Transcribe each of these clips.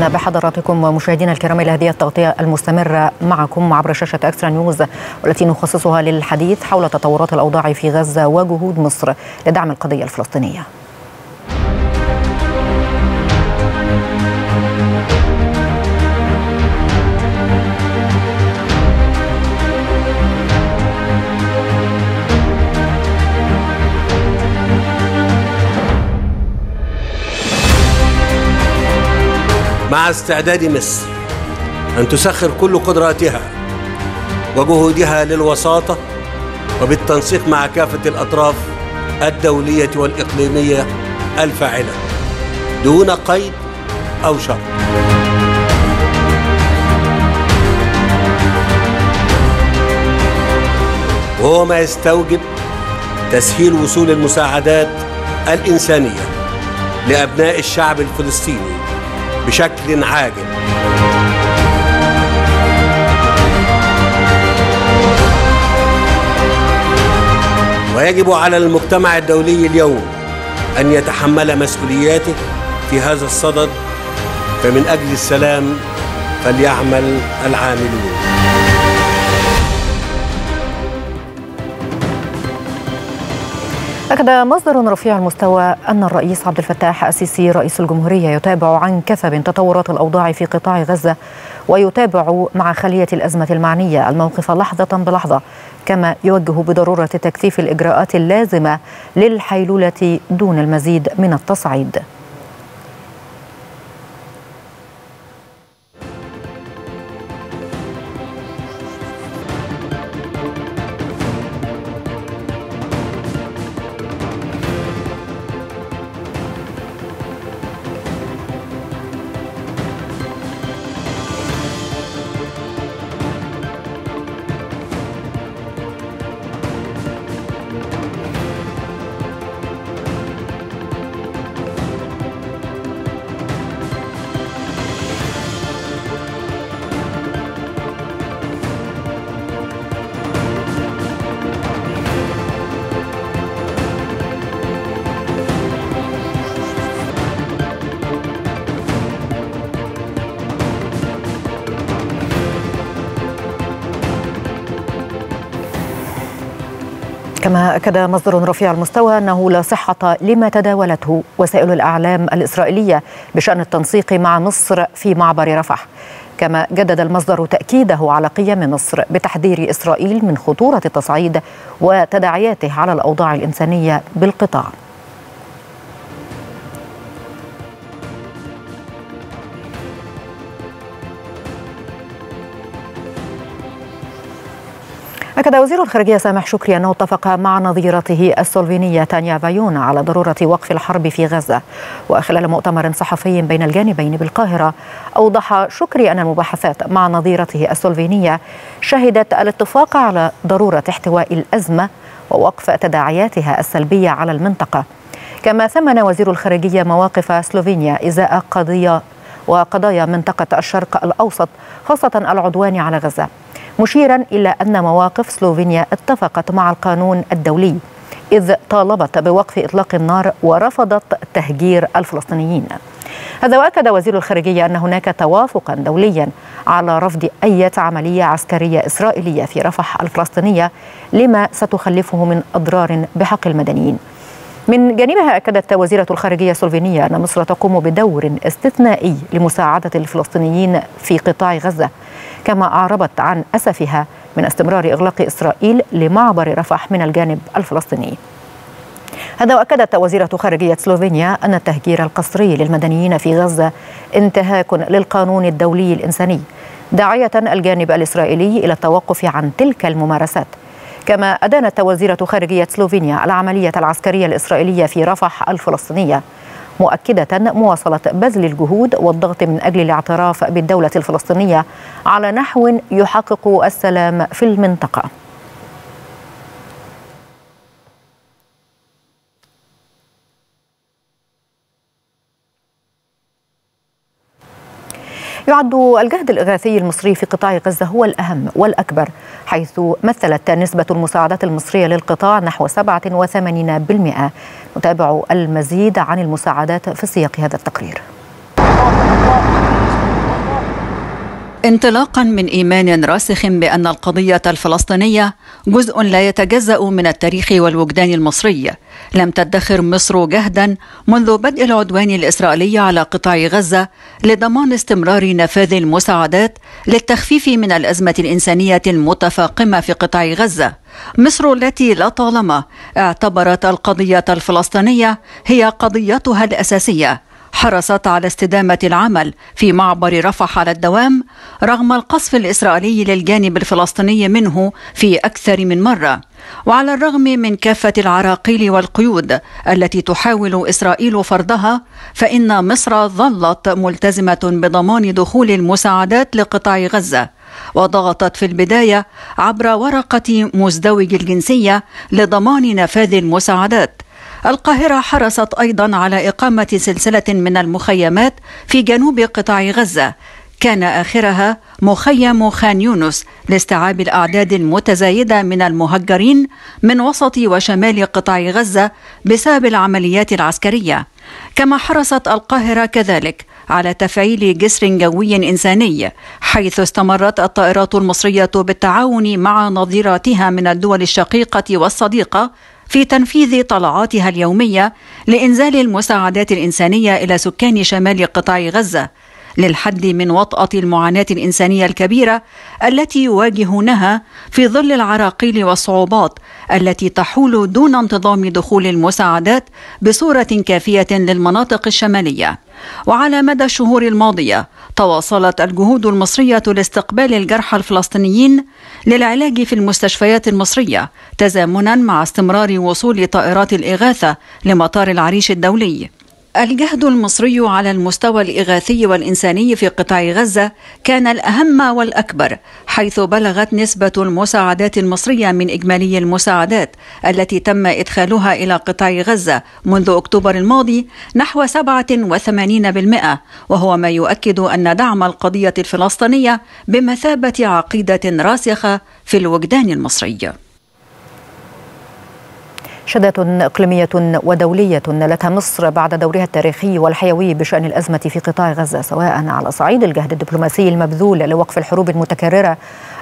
اهلا بحضراتكم مشاهدينا الكرام الى هذه التغطيه المستمره معكم عبر شاشه اكسترا نيوز، والتي نخصصها للحديث حول تطورات الاوضاع في غزه وجهود مصر لدعم القضيه الفلسطينيه. مع استعداد مصر أن تسخر كل قدراتها وجهودها للوساطة وبالتنسيق مع كافة الأطراف الدولية والإقليمية الفاعلة دون قيد أو شرط. وهو ما يستوجب تسهيل وصول المساعدات الإنسانية لأبناء الشعب الفلسطيني بشكل عاجل. ويجب على المجتمع الدولي اليوم أن يتحمل مسؤولياته في هذا الصدد، فمن أجل السلام فليعمل العاملون. أكد مصدر رفيع المستوى أن الرئيس عبد الفتاح السيسي رئيس الجمهورية يتابع عن كثب تطورات الأوضاع في قطاع غزة، ويتابع مع خلية الأزمة المعنية الموقف لحظة بلحظة، كما يوجه بضرورة تكثيف الإجراءات اللازمة للحيلولة دون المزيد من التصعيد. كما أكد مصدر رفيع المستوى أنه لا صحة لما تداولته وسائل الإعلام الإسرائيلية بشأن التنسيق مع مصر في معبر رفح، كما جدد المصدر تأكيده على قيام مصر بتحذير إسرائيل من خطورة التصعيد وتداعياته على الأوضاع الإنسانية بالقطاع. أكد وزير الخارجية سامح شكري أنه اتفق مع نظيرته السلوفينية تانيا فايون على ضرورة وقف الحرب في غزة. وخلال مؤتمر صحفي بين الجانبين بالقاهرة، أوضح شكري أن المباحثات مع نظيرته السلوفينية شهدت الاتفاق على ضرورة احتواء الأزمة ووقف تداعياتها السلبية على المنطقة. كما ثمن وزير الخارجية مواقف سلوفينيا إزاء وقضايا منطقة الشرق الأوسط، خاصة العدوان على غزة، مشيرا إلى أن مواقف سلوفينيا اتفقت مع القانون الدولي، إذ طالبت بوقف إطلاق النار ورفضت تهجير الفلسطينيين. هذا وأكد وزير الخارجية أن هناك توافقا دوليا على رفض أي عملية عسكرية إسرائيلية في رفح الفلسطينية لما ستخلفه من أضرار بحق المدنيين. من جانبها أكدت وزيرة الخارجية السلوفينية أن مصر تقوم بدور استثنائي لمساعدة الفلسطينيين في قطاع غزة، كما أعربت عن أسفها من استمرار إغلاق إسرائيل لمعبر رفح من الجانب الفلسطيني. هذا وأكدت وزيرة خارجية سلوفينيا أن التهجير القسري للمدنيين في غزة انتهاك للقانون الدولي الإنساني، داعية الجانب الإسرائيلي إلى التوقف عن تلك الممارسات. كما أدانت وزيرة خارجية سلوفينيا العملية العسكرية الإسرائيلية في رفح الفلسطينية، مؤكدة مواصلة بذل الجهود والضغط من أجل الاعتراف بالدولة الفلسطينية على نحو يحقق السلام في المنطقة. يعد الجهد الإغاثي المصري في قطاع غزة هو الأهم والأكبر، حيث مثلت نسبة المساعدات المصرية للقطاع نحو 87%. نتابع المزيد عن المساعدات في سياق هذا التقرير. انطلاقا من إيمان راسخ بأن القضية الفلسطينية جزء لا يتجزأ من التاريخ والوجدان المصري، لم تدخر مصر جهدا منذ بدء العدوان الإسرائيلي على قطاع غزة لضمان استمرار نفاذ المساعدات للتخفيف من الأزمة الإنسانية المتفاقمة في قطاع غزة. مصر التي لطالما اعتبرت القضية الفلسطينية هي قضيتها الأساسية، حرصت على استدامة العمل في معبر رفح على الدوام رغم القصف الإسرائيلي للجانب الفلسطيني منه في أكثر من مرة، وعلى الرغم من كافة العراقيل والقيود التي تحاول إسرائيل فرضها، فإن مصر ظلت ملتزمة بضمان دخول المساعدات لقطاع غزة، وضغطت في البداية عبر ورقة مزدوج الجنسية لضمان نفاذ المساعدات. القاهرة حرصت أيضا على إقامة سلسلة من المخيمات في جنوب قطاع غزة كان آخرها مخيم خان يونس لاستيعاب الأعداد المتزايدة من المهجرين من وسط وشمال قطاع غزة بسبب العمليات العسكرية. كما حرصت القاهرة كذلك على تفعيل جسر جوي إنساني، حيث استمرت الطائرات المصرية بالتعاون مع نظيراتها من الدول الشقيقة والصديقة في تنفيذ طلعاتها اليومية لإنزال المساعدات الإنسانية إلى سكان شمال قطاع غزة للحد من وطأة المعاناة الإنسانية الكبيرة التي يواجهونها في ظل العراقيل والصعوبات التي تحول دون انتظام دخول المساعدات بصورة كافية للمناطق الشمالية. وعلى مدى الشهور الماضية تواصلت الجهود المصرية لاستقبال الجرحى الفلسطينيين للعلاج في المستشفيات المصرية تزامنا مع استمرار وصول طائرات الإغاثة لمطار العريش الدولي. الجهد المصري على المستوى الإغاثي والإنساني في قطاع غزة كان الأهم والأكبر، حيث بلغت نسبة المساعدات المصرية من إجمالي المساعدات التي تم إدخالها إلى قطاع غزة منذ أكتوبر الماضي نحو 87%، وهو ما يؤكد أن دعم القضية الفلسطينية بمثابة عقيدة راسخة في الوجدان المصري. شدة إقليمية ودولية نالتها مصر بعد دورها التاريخي والحيوي بشأن الأزمة في قطاع غزة، سواء على صعيد الجهد الدبلوماسي المبذول لوقف الحروب المتكررة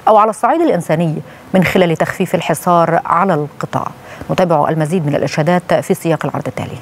أو على الصعيد الإنساني من خلال تخفيف الحصار على القطاع. نتابع المزيد من الإشهادات في سياق العرض التالي.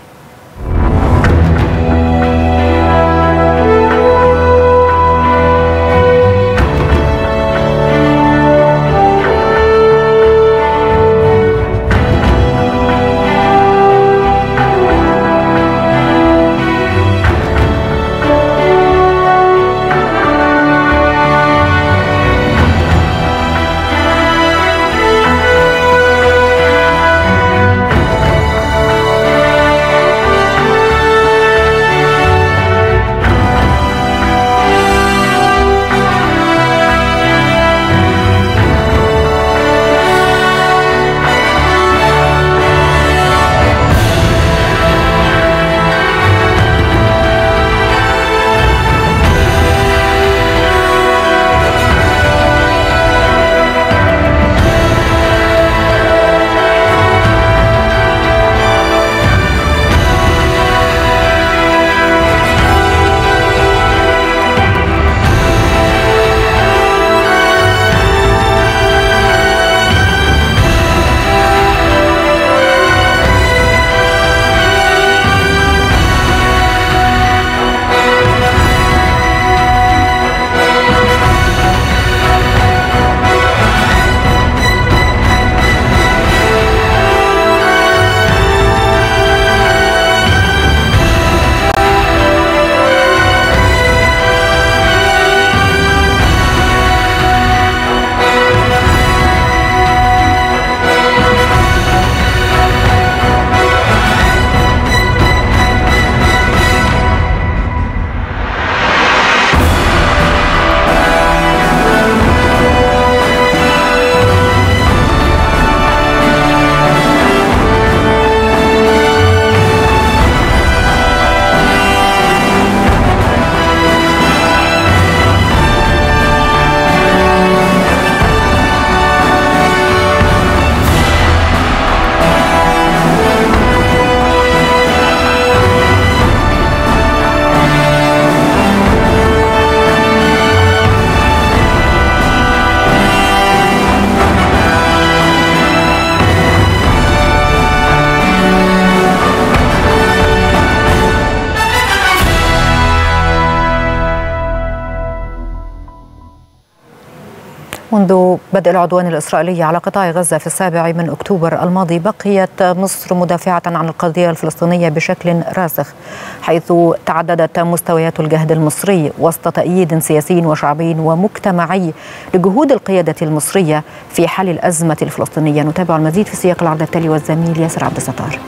منذ بدء العدوان الإسرائيلي على قطاع غزة في 7 أكتوبر الماضي، بقيت مصر مدافعة عن القضية الفلسطينية بشكل راسخ، حيث تعددت مستويات الجهد المصري وسط تأييد سياسي وشعبي ومجتمعي لجهود القيادة المصرية في حل الأزمة الفلسطينية. نتابع المزيد في سياق العرض التالي والزميل ياسر عبد الستار.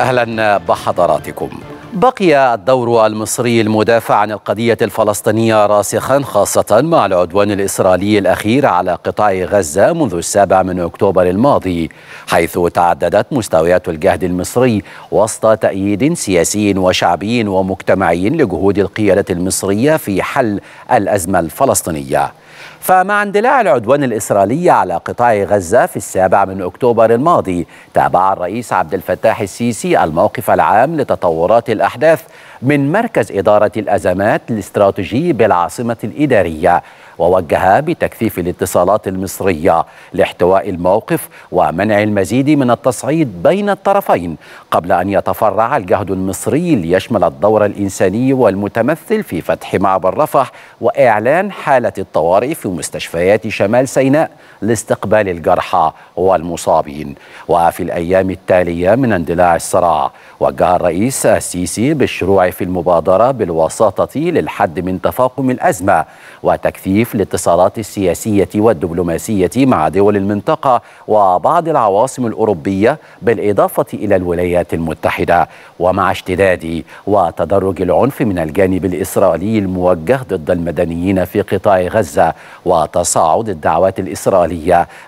أهلا بحضراتكم. بقي الدور المصري المدافع عن القضية الفلسطينية راسخا، خاصة مع العدوان الإسرائيلي الأخير على قطاع غزة منذ 7 أكتوبر الماضي، حيث تعددت مستويات الجهد المصري وسط تأييد سياسي وشعبي ومجتمعي لجهود القيادة المصرية في حل الأزمة الفلسطينية. فمع اندلاع العدوان الإسرائيلي على قطاع غزة في 7 أكتوبر الماضي، تابع الرئيس عبد الفتاح السيسي الموقف العام لتطورات الأحداث من مركز إدارة الأزمات الاستراتيجي بالعاصمة الإدارية، ووجه بتكثيف الاتصالات المصرية لاحتواء الموقف ومنع المزيد من التصعيد بين الطرفين، قبل أن يتفرع الجهد المصري ليشمل الدور الإنساني والمتمثل في فتح معبر رفح وإعلان حالة الطوارئ في مستشفيات شمال سيناء لاستقبال الجرحى والمصابين. وفي الأيام التالية من اندلاع الصراع، وجه الرئيس السيسي بالشروع في المبادرة بالوساطة للحد من تفاقم الأزمة وتكثيف الاتصالات السياسية والدبلوماسية مع دول المنطقة وبعض العواصم الأوروبية، بالإضافة إلى الولايات المتحدة، ومع اشتداد وتدرج العنف من الجانب الإسرائيلي الموجه ضد المدنيين في قطاع غزة، وتصاعد الدعوات الإسرائيلية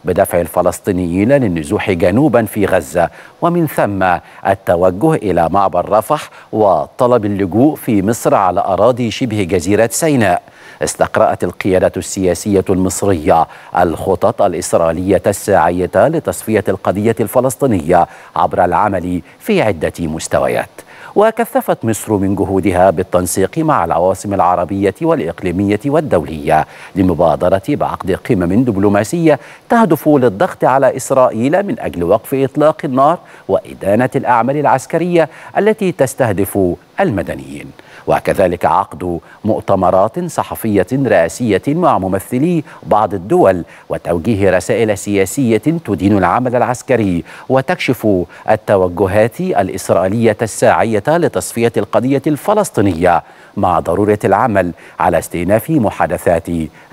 بدفع الفلسطينيين للنزوح جنوبا في غزة، ومن ثم التوجه إلى معبر رفح وطلب اللجوء في مصر على أراضي شبه جزيرة سيناء. استقرأت القيادة السياسية المصرية الخطط الإسرائيلية الساعية لتصفية القضية الفلسطينية عبر العمل في عدة مستويات. وكثفت مصر من جهودها بالتنسيق مع العواصم العربية والإقليمية والدولية لمبادرة بعقد قمم دبلوماسية تهدف للضغط على إسرائيل من أجل وقف إطلاق النار وإدانة الأعمال العسكرية التي تستهدف المدنيين، وكذلك عقد مؤتمرات صحفية رئاسية مع ممثلي بعض الدول، وتوجيه رسائل سياسية تدين العمل العسكري وتكشف التوجهات الإسرائيلية الساعية لتصفية القضية الفلسطينية، مع ضرورة العمل على استئناف محادثات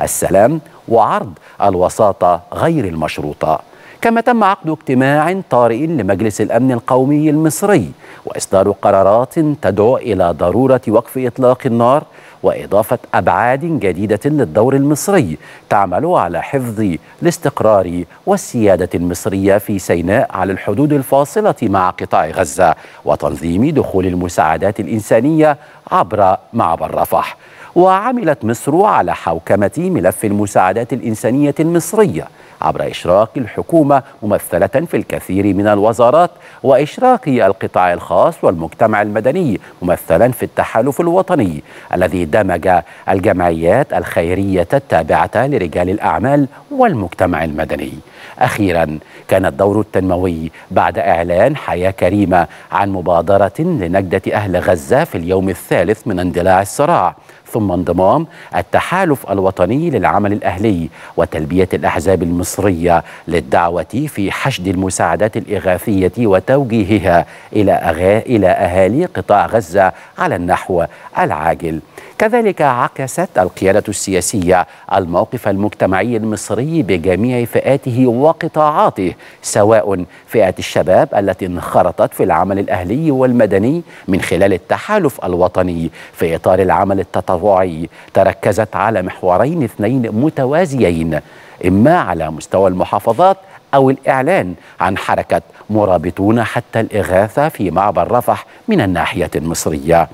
السلام وعرض الوساطة غير المشروطة. كما تم عقد اجتماع طارئ لمجلس الأمن القومي المصري وإصدار قرارات تدعو إلى ضرورة وقف إطلاق النار، وإضافة أبعاد جديدة للدور المصري تعمل على حفظ الاستقرار والسيادة المصرية في سيناء على الحدود الفاصلة مع قطاع غزة، وتنظيم دخول المساعدات الإنسانية عبر معبر رفح. وعملت مصر على حوكمة ملف المساعدات الإنسانية المصرية عبر إشراك الحكومة ممثلة في الكثير من الوزارات، وإشراك القطاع الخاص والمجتمع المدني ممثلا في التحالف الوطني الذي دمج الجمعيات الخيرية التابعة لرجال الأعمال والمجتمع المدني. أخيرا كان الدور التنموي بعد إعلان حياة كريمة عن مبادرة لنجدة أهل غزة في اليوم الثالث من اندلاع الصراع، ثم انضمام التحالف الوطني للعمل الأهلي وتلبية الأحزاب المصرية للدعوة في حشد المساعدات الإغاثية وتوجيهها إلى أهالي قطاع غزة على النحو العاجل. كذلك عكست القيادة السياسية الموقف المجتمعي المصري بجميع فئاته وقطاعاته، سواء فئة الشباب التي انخرطت في العمل الأهلي والمدني من خلال التحالف الوطني في إطار العمل التطوعي، تركزت على محورين اثنين متوازيين، إما على مستوى المحافظات أو الإعلان عن حركة مرابطون حتى الإغاثة في معبر رفح من الناحية المصرية.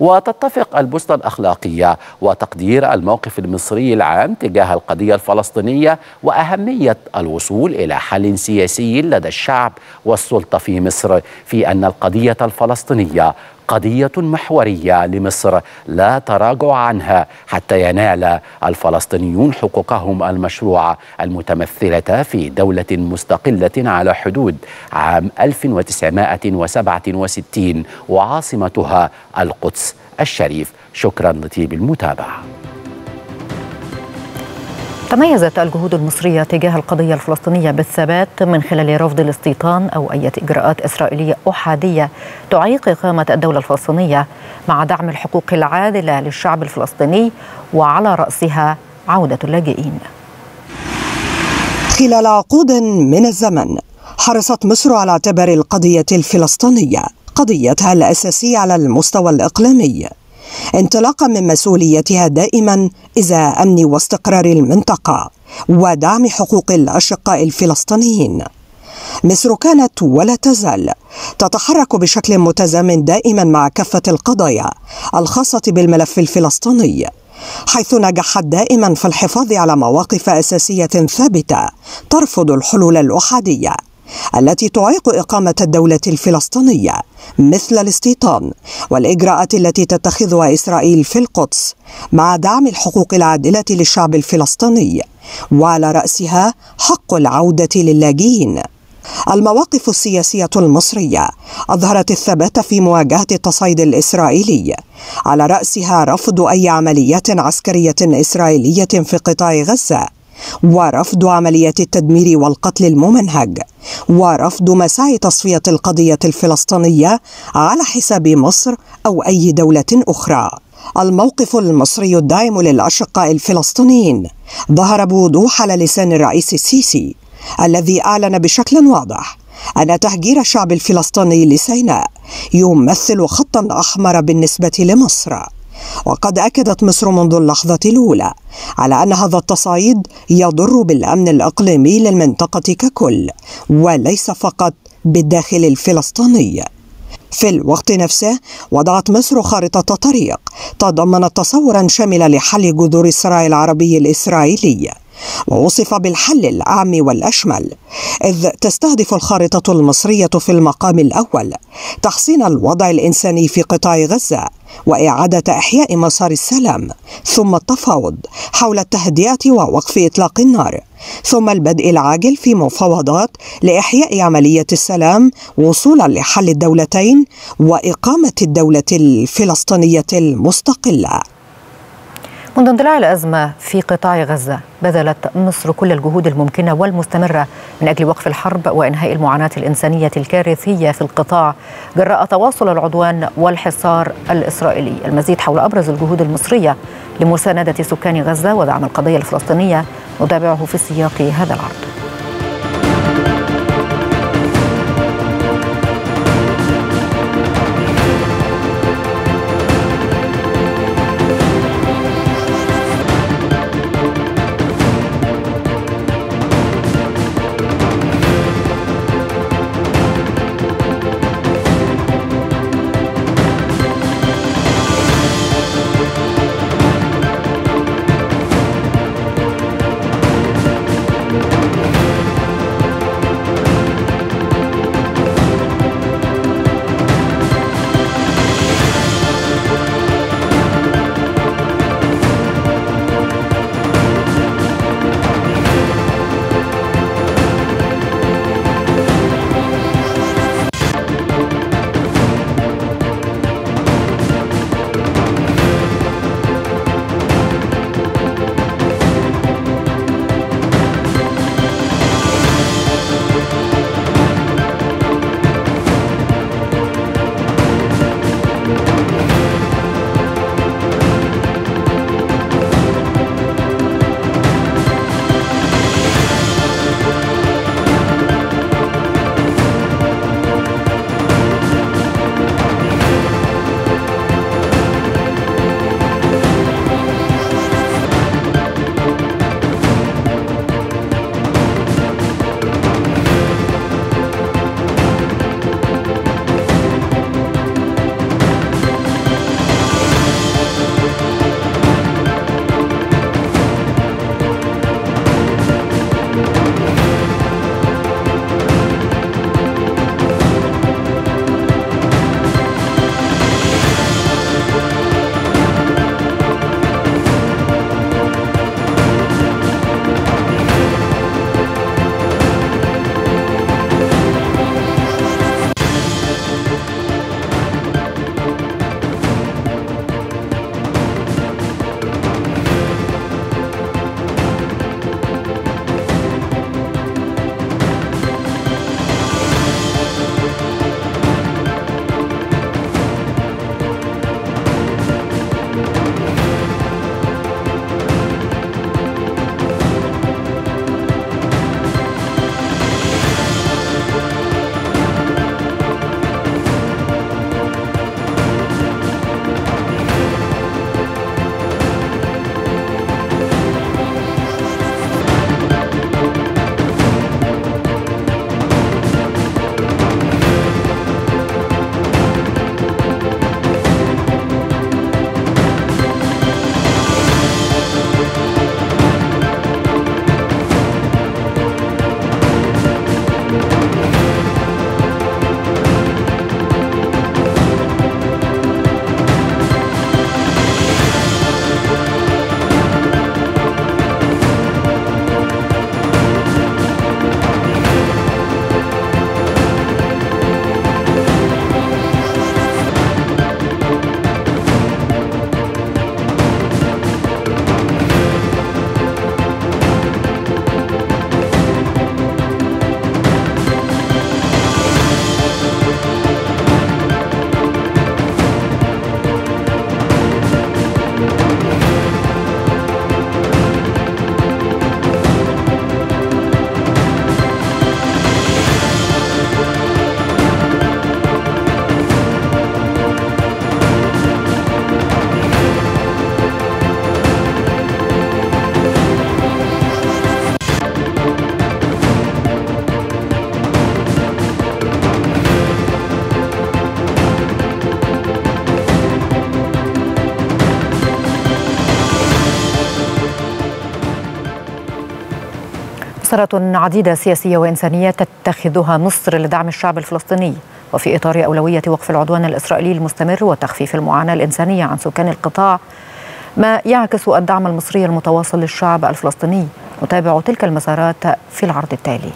وتتفق البوصلة الأخلاقية وتقدير الموقف المصري العام تجاه القضية الفلسطينية وأهمية الوصول إلى حل سياسي لدى الشعب والسلطة في مصر، في أن القضية الفلسطينية قضية محورية لمصر لا تراجع عنها حتى ينال الفلسطينيون حقوقهم المشروعة المتمثلة في دولة مستقلة على حدود عام 1967 وعاصمتها القدس الشريف. شكرا لطيب المتابعة. تميزت الجهود المصرية تجاه القضية الفلسطينية بالثبات من خلال رفض الاستيطان أو أي إجراءات إسرائيلية أحادية تعيق إقامة الدولة الفلسطينية، مع دعم الحقوق العادلة للشعب الفلسطيني وعلى رأسها عودة اللاجئين. خلال عقود من الزمن حرصت مصر على اعتبار القضية الفلسطينية قضيتها الأساسية على المستوى الإقليمي، انطلاقا من مسؤوليتها دائما إزاء أمن واستقرار المنطقة ودعم حقوق الأشقاء الفلسطينيين. مصر كانت ولا تزال تتحرك بشكل متزامن دائما مع كافة القضايا الخاصة بالملف الفلسطيني، حيث نجحت دائما في الحفاظ على مواقف أساسية ثابتة ترفض الحلول الأحادية التي تعيق إقامة الدولة الفلسطينية، مثل الاستيطان والإجراءات التي تتخذها إسرائيل في القدس، مع دعم الحقوق العادلة للشعب الفلسطيني وعلى رأسها حق العودة للاجئين. المواقف السياسية المصرية أظهرت الثبات في مواجهة التصعيد الإسرائيلي، على رأسها رفض أي عمليات عسكرية إسرائيلية في قطاع غزة، ورفض عمليات التدمير والقتل الممنهج، ورفض مساعي تصفية القضية الفلسطينية على حساب مصر أو أي دولة أخرى. الموقف المصري الداعم للأشقاء الفلسطينيين ظهر بوضوح على لسان الرئيس السيسي، الذي أعلن بشكل واضح أن تهجير الشعب الفلسطيني لسيناء يمثل خطا أحمر بالنسبة لمصر. وقد أكدت مصر منذ اللحظة الأولى على أن هذا التصعيد يضر بالأمن الإقليمي للمنطقة ككل، وليس فقط بالداخل الفلسطيني. في الوقت نفسه وضعت مصر خارطة طريق تضمنت تصورا شاملا لحل جذور الصراع العربي الإسرائيلي، ووصف بالحل الأعم والأشمل، إذ تستهدف الخارطة المصرية في المقام الأول تحسين الوضع الإنساني في قطاع غزة وإعادة إحياء مسار السلام، ثم التفاوض حول التهدئة ووقف إطلاق النار، ثم البدء العاجل في مفاوضات لإحياء عملية السلام وصولا لحل الدولتين وإقامة الدولة الفلسطينية المستقلة. منذ اندلاع الأزمة في قطاع غزة بذلت مصر كل الجهود الممكنة والمستمرة من أجل وقف الحرب وإنهاء المعاناة الإنسانية الكارثية في القطاع جراء تواصل العدوان والحصار الإسرائيلي. المزيد حول أبرز الجهود المصرية لمساندة سكان غزة ودعم القضية الفلسطينية نتابعه في سياق هذا العرض. مسارات عديدة سياسية وإنسانية تتخذها مصر لدعم الشعب الفلسطيني، وفي إطار أولوية وقف العدوان الإسرائيلي المستمر وتخفيف المعاناة الإنسانية عن سكان القطاع، ما يعكس الدعم المصري المتواصل للشعب الفلسطيني. نتابع تلك المسارات في العرض التالي.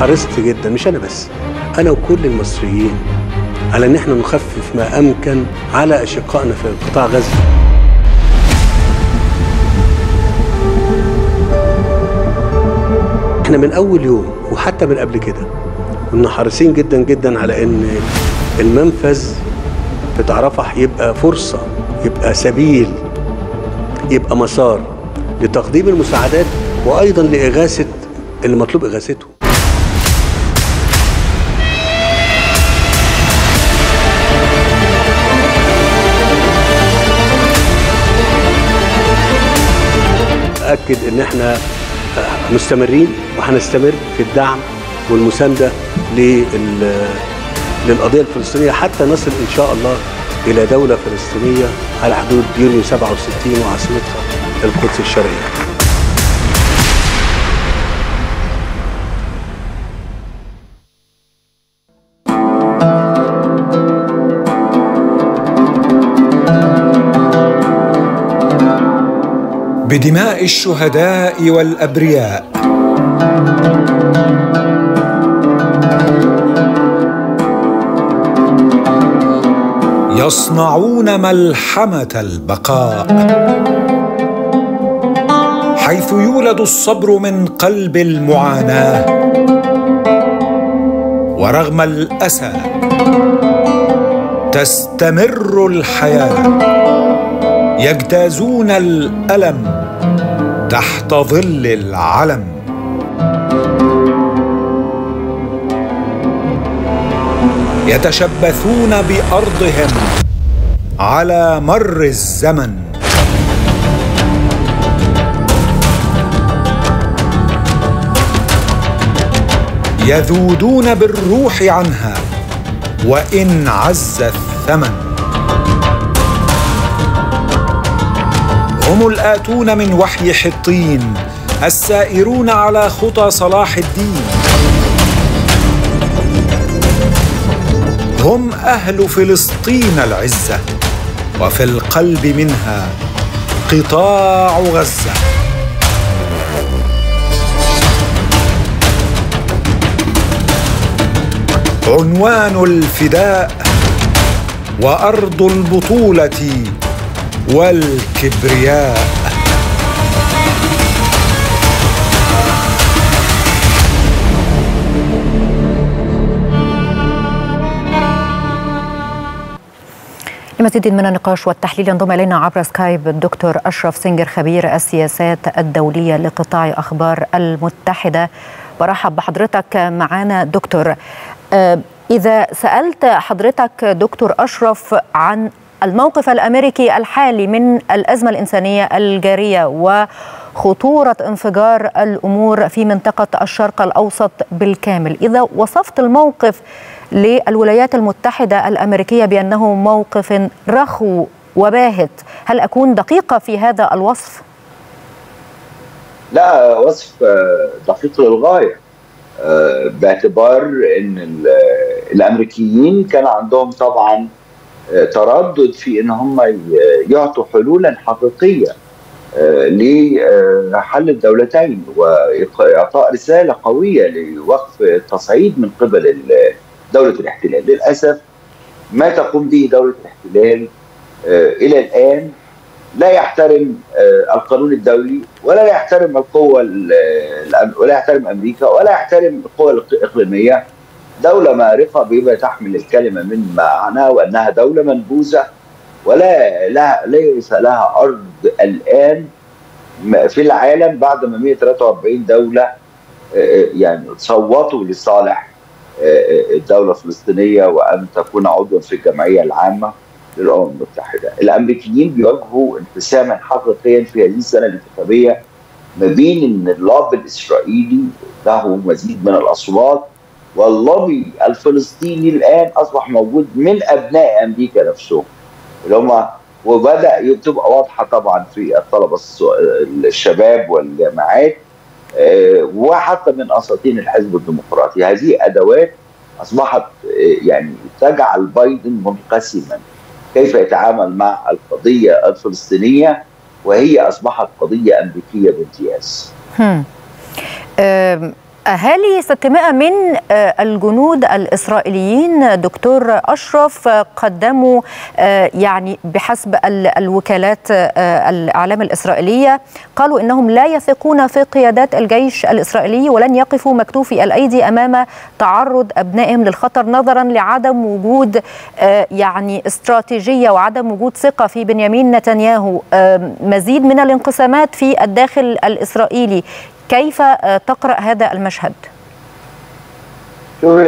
حرصت جدا، مش انا بس، انا وكل المصريين، على ان احنا نخفف ما امكن على اشقائنا في قطاع غزه. احنا من اول يوم وحتى من قبل كده كنا حريصين جدا جدا على ان المنفذ بتاع رفح يبقى فرصه، يبقى سبيل، يبقى مسار لتقديم المساعدات وايضا لاغاثه اللي مطلوب اغاثته. متأكد إن إحنا مستمرين وهنستمر في الدعم والمساندة للقضية الفلسطينية حتى نصل إن شاء الله إلى دولة فلسطينية على حدود يونيو 67 وعاصمتها القدس الشرقية. بدماء الشهداء والأبرياء، يصنعون ملحمة البقاء، حيث يولد الصبر من قلب المعاناة، ورغم الأسى تستمر الحياة، يجتازون الألم تحت ظل العلم. يتشبثون بأرضهم على مر الزمن، يذودون بالروح عنها وإن عز الثمن. هم الآتون من وحي حطين، السائرون على خطى صلاح الدين. هم أهل فلسطين العزة، وفي القلب منها قطاع غزة. عنوان الفداء وأرض البطولة والكبرياء. لمزيد من النقاش والتحليل ينضم إلينا عبر سكايب الدكتور أشرف سنجر، خبير السياسات الدولية لقطاع أخبار المتحدة. برحب بحضرتك معنا دكتور. إذا سألت حضرتك دكتور أشرف عن الموقف الأمريكي الحالي من الأزمة الإنسانية الجارية وخطورة انفجار الأمور في منطقة الشرق الأوسط بالكامل، إذا وصفت الموقف للولايات المتحدة الأمريكية بأنه موقف رخو وباهت، هل أكون دقيقة في هذا الوصف؟ لا، وصف دقيق للغاية، باعتبار أن الأمريكيين كان عندهم طبعاً تردد في ان هم يعطوا حلولا حقيقيه لحل الدولتين واعطاء رساله قويه لوقف التصعيد من قبل دوله الاحتلال. للاسف ما تقوم به دوله الاحتلال الى الان لا يحترم القانون الدولي، ولا يحترم القوى، ولا يحترم امريكا، ولا يحترم القوى الاقليميه. دولة مارقة بما تحمل الكلمة من معنى، وأنها دولة منبوذة ولا ليس لها أرض الآن في العالم بعد ما 143 دولة يعني صوتوا لصالح الدولة الفلسطينية وأن تكون عضوا في الجمعية العامة للأمم المتحدة. الأمريكيين بيواجهوا انقساما حقيقيا في هذه السنة الانتخابية ما بين أن اللوبي الإسرائيلي له مزيد من الأصوات، واللوبي الفلسطيني الان اصبح موجود من ابناء امريكا نفسهم اللي هم، وبدا تبقى واضحه طبعا في الطلبه الشباب والجامعات وحتى من اساطين الحزب الديمقراطي. هذه ادوات اصبحت يعني تجعل بايدن منقسما كيف يتعامل مع القضيه الفلسطينيه، وهي اصبحت قضيه امريكيه بامتياز. أهالي 600 من الجنود الإسرائيليين دكتور أشرف قدموا يعني بحسب الوكالات الإعلام الإسرائيلية، قالوا إنهم لا يثقون في قيادات الجيش الإسرائيلي ولن يقفوا مكتوفي الأيدي أمام تعرض أبنائهم للخطر، نظرا لعدم وجود يعني استراتيجية وعدم وجود ثقة في بنيامين نتنياهو. مزيد من الانقسامات في الداخل الإسرائيلي، كيف تقرأ هذا المشهد؟ شوف،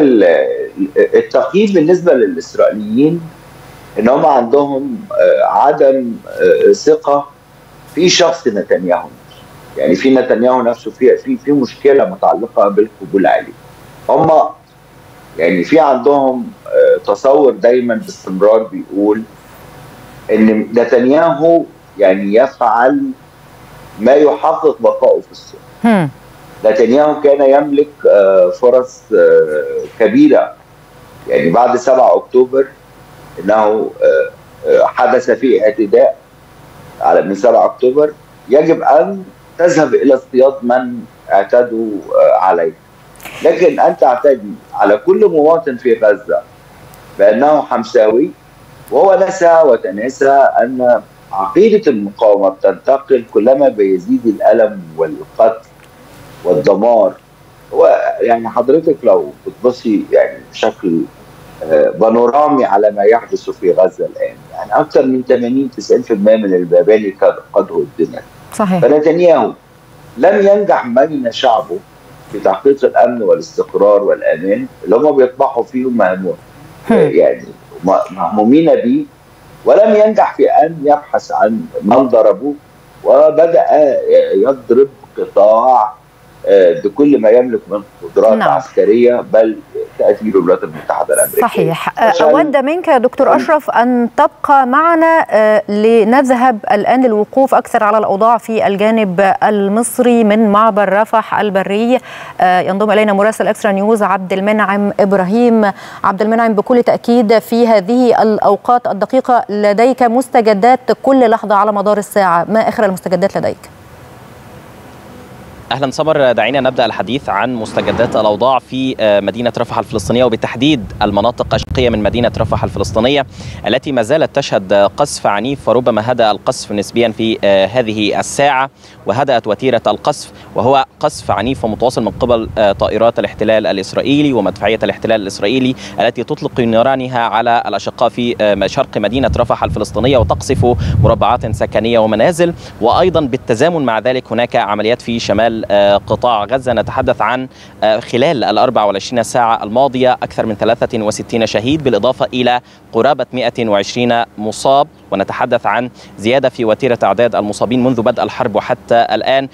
التقييم بالنسبة للإسرائيليين إن هم عندهم عدم ثقة في شخص نتنياهو، يعني في نتنياهو نفسه في مشكله متعلقه بالقبول عليه. هم يعني في عندهم تصور دايما باستمرار بيقول ان نتنياهو يعني يفعل ما يحقق بقائه في السلطه. نتنياهو كان يملك فرص كبيره، يعني بعد 7 اكتوبر انه حدث فيه اعتداء على من 7 اكتوبر يجب ان تذهب الى اصطياد من اعتدوا عليه، لكن ان تعتدي على كل مواطن في غزه بانه حمساوي وهو نسى وتناسى ان عقيده المقاومه بتنتقل كلما بيزيد الالم والقتل والدمار. ويعني حضرتك لو بتبصي يعني بشكل بانورامي على ما يحدث في غزه الان، يعني اكثر من 80-90% من المباني قد هدمت. صحيح. فنتنياهو لم ينجح من شعبه في تحقيق الامن والاستقرار والامان اللي هم بيطمحوا فيه ومهمومين يعني مهمومين به، ولم ينجح في ان يبحث عن من ضربوه، وبدا يضرب قطاع بكل ما يملك من قدرات عسكريه بل تأثير الولايات المتحده الامريكيه. صحيح. اود منك يا دكتور اشرف ان تبقى معنا لنذهب الان للوقوف اكثر على الاوضاع في الجانب المصري من معبر رفح البري. ينضم الينا مراسل اكسترا نيوز عبد المنعم ابراهيم. عبد المنعم، بكل تاكيد في هذه الاوقات الدقيقه لديك مستجدات كل لحظه على مدار الساعه، ما اخر المستجدات لديك؟ أهلا سمر، دعينا نبدأ الحديث عن مستجدات الأوضاع في مدينة رفح الفلسطينية وبالتحديد المناطق الشرقية من مدينة رفح الفلسطينية التي ما زالت تشهد قصف عنيف، فربما هدأ القصف نسبيا في هذه الساعة وهدأت وتيرة القصف، وهو قصف عنيف ومتواصل من قبل طائرات الاحتلال الإسرائيلي ومدفعية الاحتلال الإسرائيلي التي تطلق نيرانها على الأشقاء في شرق مدينة رفح الفلسطينية وتقصف مربعات سكنية ومنازل، وأيضا بالتزامن مع ذلك هناك عمليات في شمال قطاع غزة. نتحدث عن خلال ال 24 ساعة الماضية أكثر من 63 شهيد بالإضافة إلى قرابة 120 مصاب، ونتحدث عن زيادة في وتيرة أعداد المصابين منذ بدء الحرب وحتى الآن،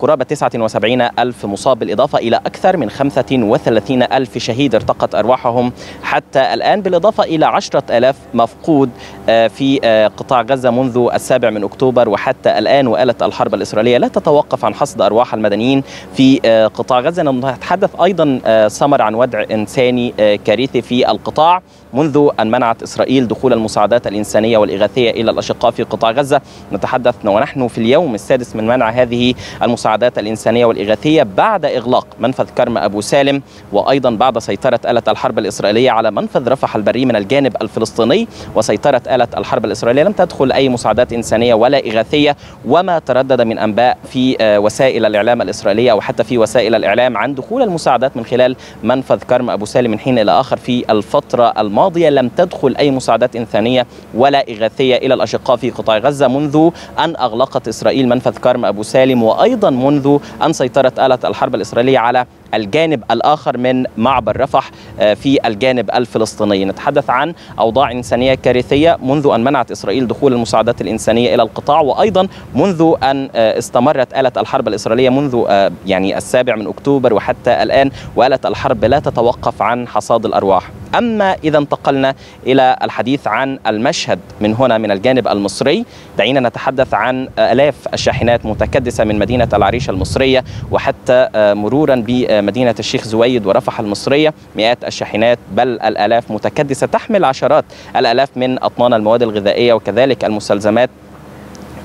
قرابة 79 ألف مصاب بالإضافة إلى أكثر من 35 ألف شهيد ارتقت أرواحهم حتى الآن، بالإضافة إلى 10,000 مفقود في قطاع غزة منذ 7 أكتوبر وحتى الآن. وآلت الحرب الإسرائيلية لا تتوقف عن حصد أرواح المدنيين في قطاع غزة. نتحدث أيضا سمر عن وضع إنساني كارثي في القطاع منذ أن منعت إسرائيل دخول المساعدات الإنسانية والإغاثية إلى الأشقاء في قطاع غزة. نتحدث ونحن في اليوم السادس من منع هذه المساعدات الإنسانية والإغاثية بعد إغلاق منفذ كرم أبو سالم، وأيضا بعد سيطرة آلة الحرب الإسرائيلية على منفذ رفح البري من الجانب الفلسطيني وسيطرة آلة الحرب الإسرائيلية. لم تدخل أي مساعدات إنسانية ولا إغاثية، وما تردد من أنباء في وسائل الإعلام الإسرائيلية وحتى في وسائل الإعلام عن دخول المساعدات من خلال منفذ كرم أبو سالم من حين إلى آخر في الفترة الماضية. لم تدخل أي مساعدات إنسانية ولا إغاثية إلى الأشقاء في قطاع غزة منذ أن أغلقت إسرائيل منفذ كرم أبو سالم، وأيضا منذ أن سيطرت آلة الحرب الإسرائيلية على الجانب الآخر من معبر رفح في الجانب الفلسطيني. نتحدث عن أوضاع إنسانية كارثية منذ أن منعت إسرائيل دخول المساعدات الإنسانية إلى القطاع، وأيضا منذ أن استمرت آلة الحرب الإسرائيلية منذ يعني 7 أكتوبر وحتى الآن، وآلة الحرب لا تتوقف عن حصاد الأرواح. أما إذا انتقلنا إلى الحديث عن المشهد من هنا من الجانب المصري، دعينا نتحدث عن آلاف الشاحنات متكدسة من مدينة العريش المصرية وحتى مرورا بمدينة الشيخ زويد ورفح المصرية. مئات الشاحنات بل الآلاف متكدسة تحمل عشرات الآلاف من أطنان المواد الغذائية وكذلك المستلزمات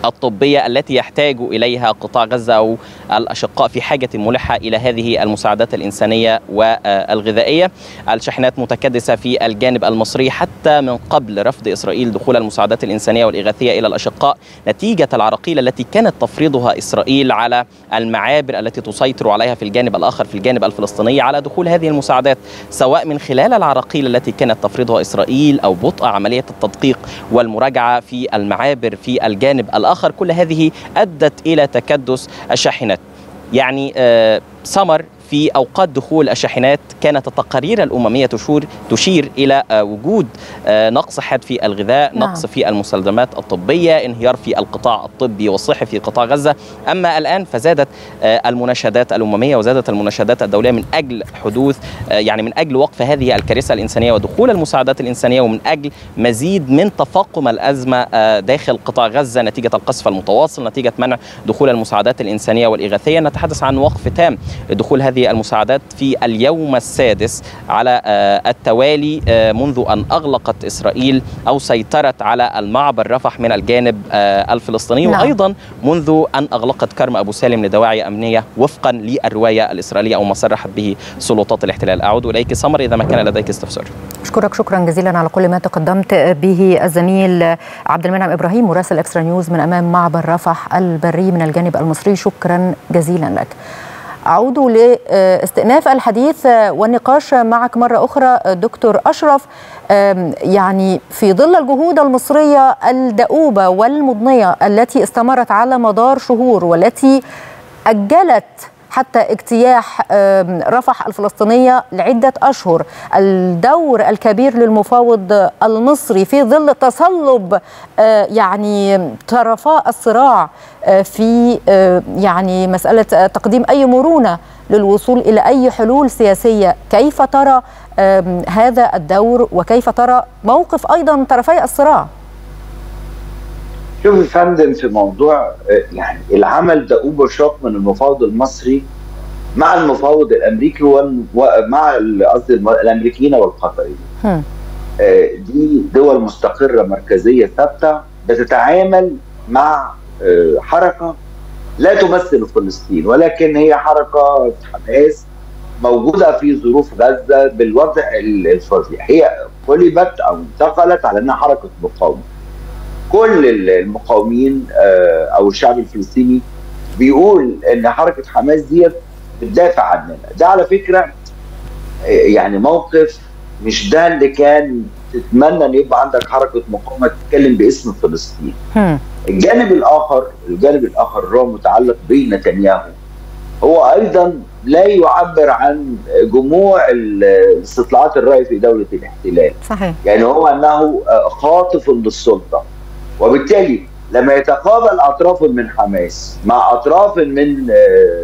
الطبية التي يحتاج إليها قطاع غزة أو الأشقاء في حاجة ملحة إلى هذه المساعدات الإنسانية والغذائية. الشاحنات متكدسة في الجانب المصري حتى من قبل رفض إسرائيل دخول المساعدات الإنسانية والإغاثية إلى الأشقاء نتيجة العراقيل التي كانت تفرضها إسرائيل على المعابر التي تسيطر عليها في الجانب الآخر في الجانب الفلسطيني على دخول هذه المساعدات، سواء من خلال العراقيل التي كانت تفرضها إسرائيل أو بطء عملية التدقيق والمراجعة في المعابر في الجانب الآخر. كل هذه أدت إلى تكدس الشاحنات. يعني سمر في أوقات دخول الشاحنات كانت التقارير الأممية تشير إلى وجود نقص حاد في الغذاء، نقص في المستلزمات الطبية، انهيار في القطاع الطبي والصحي في قطاع غزة. أما الآن فزادت المناشدات الأممية وزادت المناشدات الدولية من أجل حدوث يعني من أجل وقف هذه الكارثة الإنسانية ودخول المساعدات الإنسانية، ومن أجل مزيد من تفاقم الأزمة داخل قطاع غزة نتيجة القصف المتواصل، نتيجة منع دخول المساعدات الإنسانية والإغاثية. نتحدث عن وقف تام دخول هذه المساعدات في اليوم السادس على التوالي منذ أن أغلقت إسرائيل أو سيطرت على المعبر رفح من الجانب الفلسطيني، وأيضا منذ أن أغلقت كرم أبو سالم لدواعي أمنية وفقا للرواية الإسرائيلية أو ما صرحت به سلطات الاحتلال. أعود إليك سمر إذا ما كان لديك استفسار. أشكرك شكرا جزيلا على كل ما تقدمت به الزميل عبد المنعم إبراهيم مراسل إكسترا نيوز من أمام معبر رفح البري من الجانب المصري، شكرا جزيلا لك. أعود لاستئناف الحديث والنقاش معك مرة أخرى دكتور أشرف، يعني في ظل الجهود المصرية الدؤوبة والمضنية التي استمرت على مدار شهور والتي أجلت حتى اجتياح رفح الفلسطينية لعدة أشهر، الدور الكبير للمفاوض المصري في ظل تصلب يعني طرفا الصراع في يعني مسألة تقديم أي مرونة للوصول إلى أي حلول سياسية، كيف ترى هذا الدور وكيف ترى موقف أيضا طرفي الصراع؟ شوف يا فندم، في موضوع يعني العمل دؤوب وشاق من المفاوض المصري مع المفاوض الامريكي ومع قصدي الامريكيين والقطريين. دي دول مستقره مركزيه ثابته بتتعامل مع حركه لا تمثل فلسطين، ولكن هي حركه حماس موجوده في ظروف غزه بالوضع الفظيع. هي قلبت او انتقلت على انها حركه مقاومه. كل المقاومين او الشعب الفلسطيني بيقول ان حركه حماس ديت بتدافع عننا. ده على فكره يعني موقف مش ده اللي كان تتمنى ان يبقى عندك حركه مقاومه تتكلم باسم فلسطين. الجانب الاخر اللي هو متعلق بنتنياهو هو ايضا لا يعبر عن جموع استطلاعات الراي في دوله الاحتلال. صحيح. يعني هو انه خاطف للسلطه، وبالتالي لما يتقابل أطراف من حماس مع أطراف من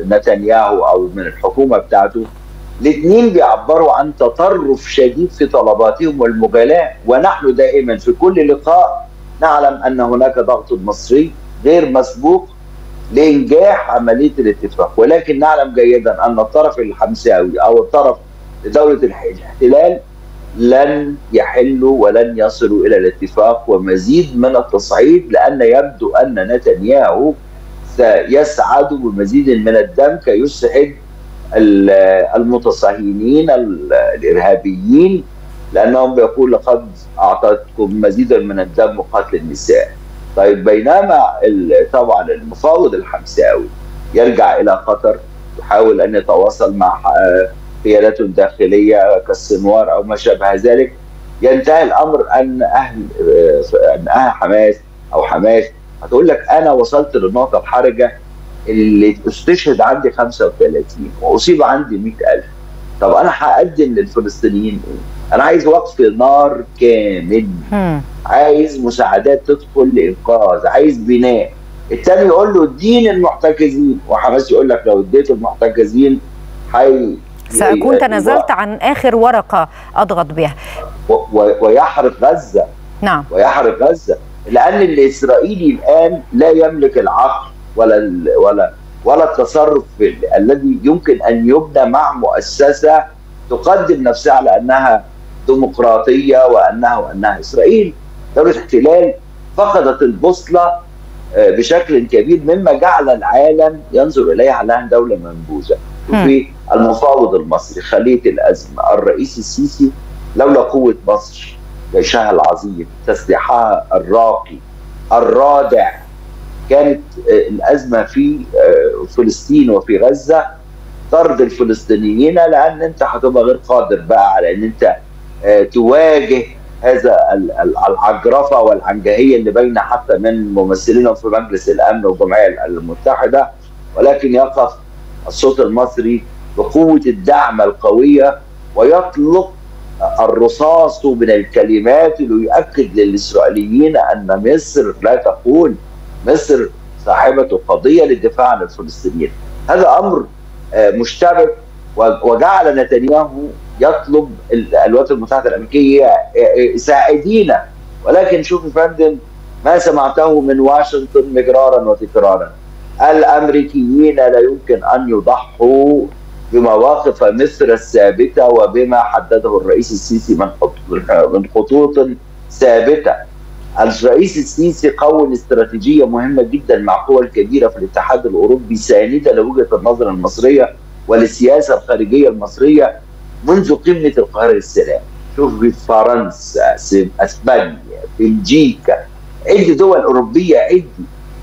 نتنياهو أو من الحكومة بتاعته، الاثنين بيعبروا عن تطرف شديد في طلباتهم والمغالاة. ونحن دائما في كل لقاء نعلم أن هناك ضغط مصري غير مسبوق لإنجاح عملية الاتفاق، ولكن نعلم جيدا أن الطرف الحمساوي أو الطرف لدولة الاحتلال لن يحلوا ولن يصلوا إلى الاتفاق ومزيد من التصعيد، لأن يبدو أن نتنياهو سيسعد بمزيد من الدم كي يسعد المتصهينين الإرهابيين، لأنهم بيقول لقد أعطتكم مزيدا من الدم وقتل النساء. طيب، بينما طبعا المفاوض الحمساوي يرجع إلى قطر يحاول أن يتواصل مع قيادات داخليه كالسنوار او ما شابه ذلك. ينتهي الامر ان اهل حماس او حماس هتقول لك انا وصلت للنقطه الحرجه اللي استشهد عندي 35 واصيب عندي 100,000. طب انا هقدم للفلسطينيين ايه؟ انا عايز وقف نار كامل، عايز مساعدات تدخل لانقاذ، عايز بناء. الثاني يقول له اديني المحتجزين، وحماس يقول لك لو اديت المحتجزين سأكون تنازلت عن آخر ورقة أضغط بها ويحرق غزة. نعم، ويحرق غزة، لأن الإسرائيلي الآن لا يملك العقل ولا التصرف الذي يمكن أن يبنى مع مؤسسة تقدم نفسها على أنها ديمقراطية وأنها إسرائيل. دولة الاحتلال فقدت البوصلة بشكل كبير، مما جعل العالم ينظر إليها على أنها دولة منبوذة. في المفاوض المصري خلية الأزمة الرئيس السيسي لولا قوة مصر جيشها العظيم تسليحها الراقي الرادع كانت الأزمة في فلسطين وفي غزة طرد الفلسطينيين، لأن أنت هتبقى غير قادر بقى على أن أنت تواجه هذا العجرفة والعنجهية اللي باينة حتى من ممثلين في مجلس الأمن والجمعية المتحدة. ولكن يقف الصوت المصري بقوة الدعم القوية ويطلق الرصاص من الكلمات ليؤكد للإسرائيليين أن مصر لا تقول، مصر صاحبة قضية للدفاع عن الفلسطينيين. هذا أمر مشتبك وجعل نتنياهو يطلب الولايات المتحدة الأمريكية ساعدينا، ولكن شوف يا فندم ما سمعته من واشنطن مجرارا وتكرارا. الأمريكيين لا يمكن أن يضحوا بمواقف مصر الثابتة وبما حدده الرئيس السيسي من خطوط ثابتة. الرئيس السيسي كون استراتيجية مهمة جدا مع القوى الكبيرة في الاتحاد الأوروبي ساندة لوجهة النظر المصرية وللسياسة الخارجية المصرية منذ قمة القاهرة للسلام. شوف في فرنسا، اسبانيا، بلجيكا، عدة دول أوروبية عدة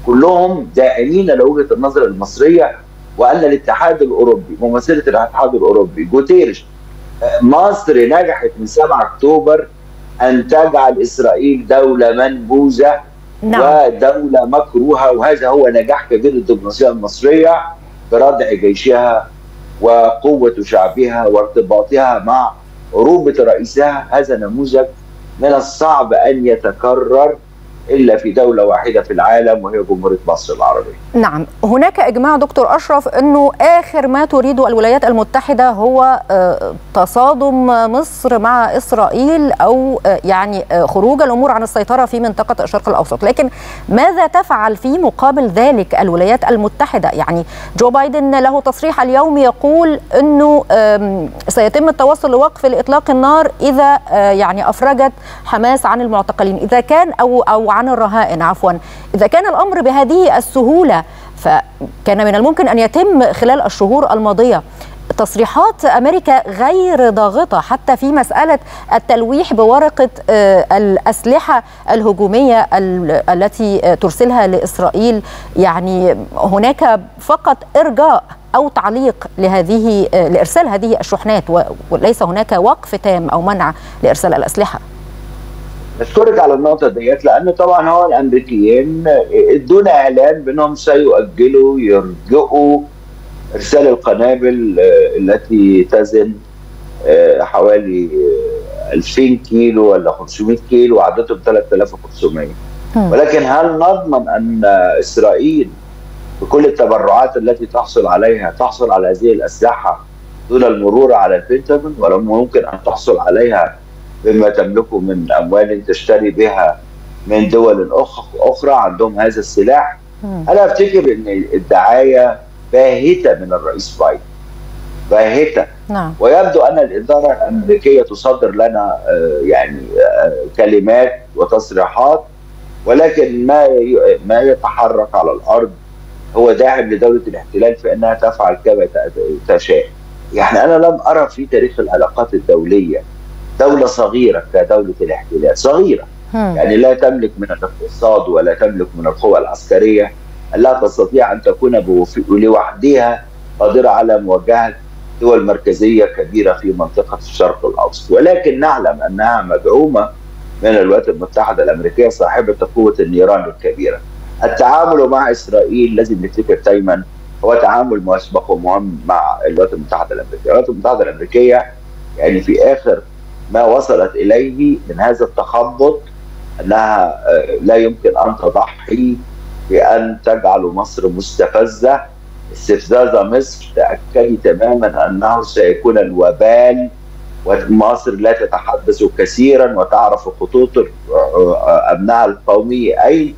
كلهم داعمين لوجهة النظر المصرية وأن الاتحاد الأوروبي ممثلة الاتحاد الأوروبي جوتيرش. مصر نجحت من 7 أكتوبر أن تجعل إسرائيل دولة منبوذة ودولة مكروهة، وهذا هو نجاح كبير للدبلوماسية المصرية بردع جيشها وقوة شعبها وارتباطها مع عروبة رئيسها. هذا نموذج من الصعب أن يتكرر إلا في دولة واحدة في العالم وهي جمهورية مصر العربية. نعم، هناك إجماع دكتور أشرف أنه آخر ما تريده الولايات المتحدة هو تصادم مصر مع إسرائيل أو يعني خروج الأمور عن السيطرة في منطقة الشرق الأوسط، لكن ماذا تفعل في مقابل ذلك الولايات المتحدة؟ يعني جو بايدن له تصريح اليوم يقول أنه سيتم التوصل لوقف لإطلاق النار إذا يعني أفرجت حماس عن المعتقلين، إذا كان أو عن الرهائن عفوا. إذا كان الأمر بهذه السهولة فكان من الممكن أن يتم خلال الشهور الماضية. تصريحات أمريكا غير ضاغطة حتى في مسألة التلويح بورقة الأسلحة الهجومية التي ترسلها لإسرائيل، يعني هناك فقط إرجاء أو تعليق لهذه لإرسال هذه الشحنات وليس هناك وقف تام أو منع لإرسال الأسلحة. أشكرك على النقطة ديت، لأن طبعا هو الأمريكيين ادونا إعلان بأنهم سيؤجلوا يرجئوا إرسال القنابل التي تزن حوالي 2000 كيلو ولا 500 كيلو وعدتهم 3500، ولكن هل نضمن أن إسرائيل بكل التبرعات التي تحصل عليها تحصل على هذه الأسلحة دون المرور على البنتاغون، ولا ممكن أن تحصل عليها بما تملكه من أموال تشتري بها من دول أخرى عندهم هذا السلاح؟ أنا أفتكر أن الدعاية باهتة من الرئيس بايدن باهتة. ويبدو أن الإدارة الأمريكية تصدر لنا يعني كلمات وتصريحات، ولكن ما يتحرك على الأرض هو داعم لدولة الاحتلال في أنها تفعل كما تشاء. يعني أنا لم أرى في تاريخ العلاقات الدولية دولة صغيرة كدولة الاحتلال صغيرة، يعني لا تملك من الاقتصاد ولا تملك من القوى العسكرية، لا تستطيع أن تكون لوحدها قادرة على مواجهة دول مركزية كبيرة في منطقة الشرق الأوسط، ولكن نعلم أنها مدعومة من الولايات المتحدة الأمريكية صاحبة قوة النيران الكبيرة. التعامل مع إسرائيل لازم نفتكر دايما هو تعامل مسبق ومهم مع الولايات المتحدة الأمريكية. الولايات المتحدة الأمريكية يعني في آخر ما وصلت إليه من هذا التخبط أنها لا يمكن أن تضحي بأن تجعل مصر مستفزة. استفزازة مصر تأكد تماما أنه سيكون الوبال، ومصر لا تتحدث كثيرا وتعرف خطوط أمنها القومي أي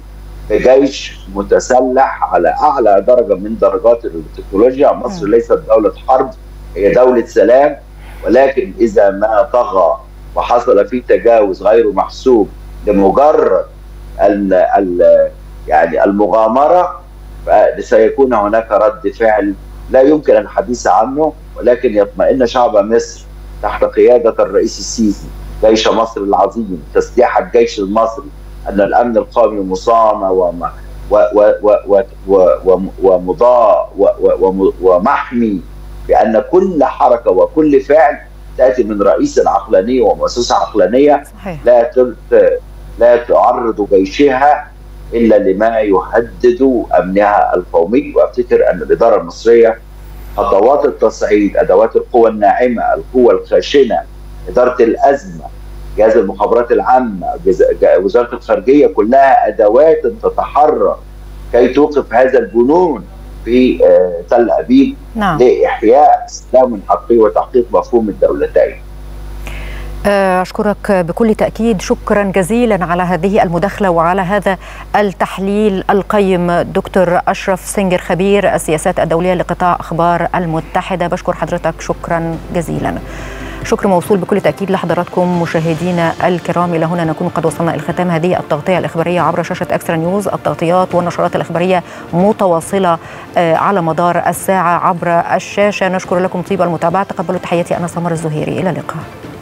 بجيش متسلح على أعلى درجة من درجات التكنولوجيا. مصر ليست دولة حرب، هي دولة سلام، ولكن إذا ما طغى وحصل فيه تجاوز غير محسوب لمجرد يعني المغامرة فسيكون هناك رد فعل لا يمكن الحديث عنه، ولكن يطمئن شعب مصر تحت قيادة الرئيس السيسي جيش مصر العظيم تسليح الجيش المصري أن الأمن القومي مصانع ومحمي، بأن كل حركة وكل فعل تأتي من رئيس عقلاني ومؤسسة عقلانية لا تعرض جيشها إلا لما يهدد أمنها القومي. وأفتكر أن الإدارة المصرية خطوات التصعيد، ادوات القوى الناعمه، القوى الخاشنه، اداره الازمه، جهاز المخابرات العامه، وزاره الخارجيه، كلها ادوات تتحرك كي توقف هذا الجنون في تل ابيب لاحياء سلام حقيقي وتحقيق مفهوم الدولتين. أشكرك بكل تأكيد، شكرا جزيلا على هذه المداخلة وعلى هذا التحليل القيم. دكتور أشرف سنجر، خبير السياسات الدولية لقطاع أخبار المتحدة، بشكر حضرتك، شكرا جزيلا. شكر موصول بكل تأكيد لحضراتكم مشاهدينا الكرام. إلى هنا نكون قد وصلنا إلى ختام هذه التغطية الإخبارية عبر شاشة إكسترا نيوز. التغطيات والنشرات الإخبارية متواصلة على مدار الساعة عبر الشاشة. نشكر لكم طيب المتابعة، تقبلوا تحياتي، أنا سمر الزهيري، إلى اللقاء.